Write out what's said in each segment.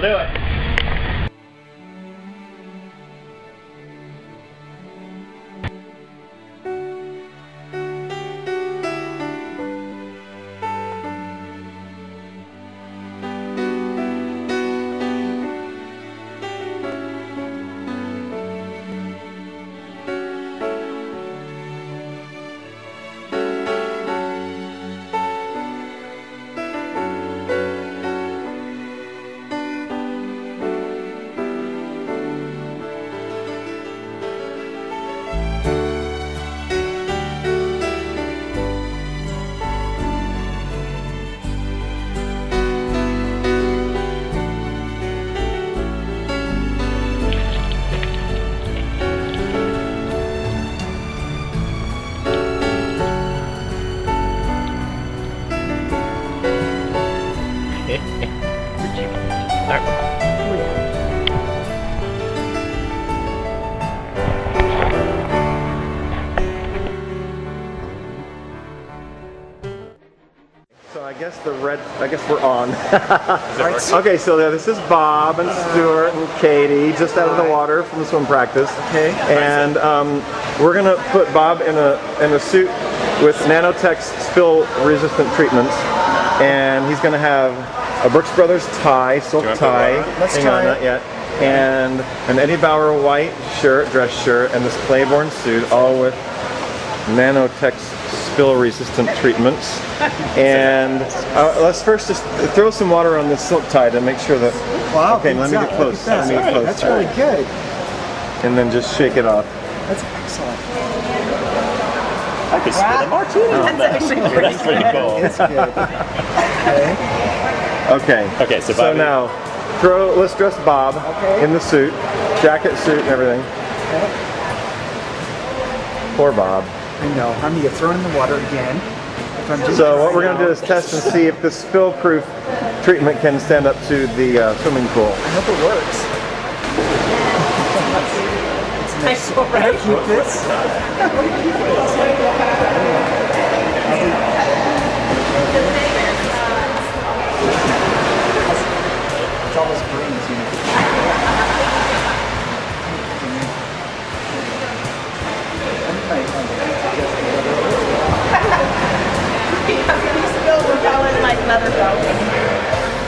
That'll do it. I guess we're on. Okay, so this is Bob and Stuart and Katie, just out of the water from the swim practice. Okay. And we're gonna put Bob in a suit with nanotex spill-resistant treatments, and he's gonna have a Brooks Brothers tie, silk tie. Hang on, not yet. And an Eddie Bauer white shirt, dress shirt, and this Claiborne suit, all with nanotex spill-resistant treatments. And let's first just throw some water on this silk tie to make sure that... Wow, okay, let me get close. Let me get close. That's really good. And then just shake it off. That's excellent. I could spit a martini on that. That's pretty cool. It's good. Okay. Okay, so now, let's dress Bob in the suit, jacket, suit, and everything. Okay. Poor Bob. I know, I'm going to get thrown in the water again. So what we're going to do is test and see if this spill-proof treatment can stand up to the swimming pool. I hope it works. Nice. Can I keep this? It's almost breeze, you know.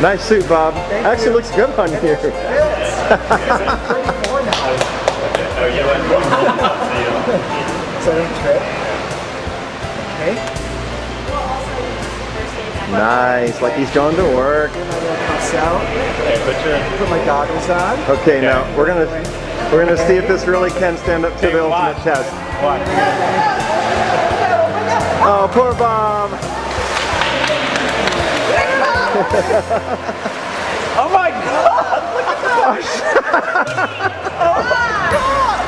Nice suit, Bob. Actually looks good on you. Yes. Okay. Nice, like he's going to work. Put my goggles on. Okay, now we're gonna see if this really can stand up to the ultimate test. Oh, poor Bob. Oh my God! Look at that! Oh my God!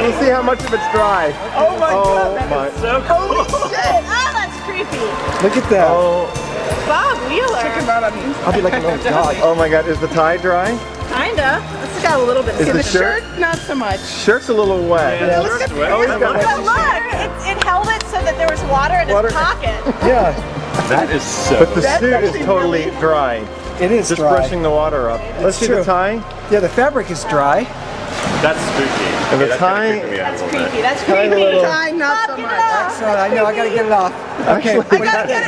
We'll see how much of it's dry. Oh my God! That is so cool! Holy shit! Ah, that's creepy! Look at that! Oh. Bob Wheeler! Check him out on Instagram. I'll be like a little dog. Oh my God! Is the tie dry? Kinda. It's got a little bit. Is the shirt? Not so much. Shirt's a little wet. Yeah, it's wet. But look, it held it so that there was water in its pocket. Yeah. That is so. But the suit is totally dry. It is just dry. Brushing the water up. Let's see the tie. Yeah, the fabric is dry. That's spooky. And the tie. That's creepy. That's creepy. The tie, not so much. Excellent. I know. I gotta get it off. Okay.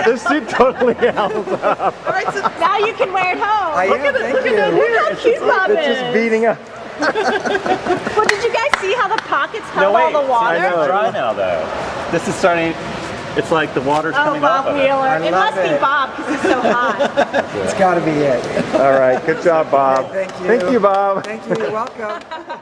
This suit totally held up. All right, so now you can wear it home. Look at how cute Bob is. It's just beating up. Well, did you guys see how the pockets held all the water? I know. It's dry now, though. This is starting. It's like the water's coming off of it. Oh, Bob Wheeler. It must be Bob because it's so hot. It's got to be it. All right. Good job, Bob. Thank you. Thank you, Bob. Thank you. You're welcome.